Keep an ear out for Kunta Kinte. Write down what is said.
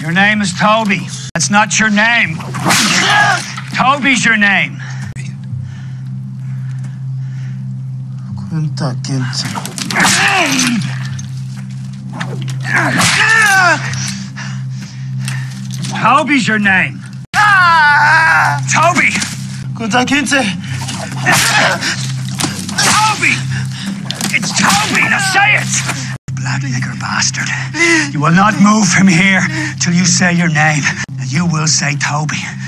Your name is Toby. That's not your name. Toby's your name. Kunta Kinte. Toby's your name. Toby. Kunta Kinte. Toby. It's Toby! Now say it! Blacklegger bastard. You will not move from here till you say your name. And you will say Toby.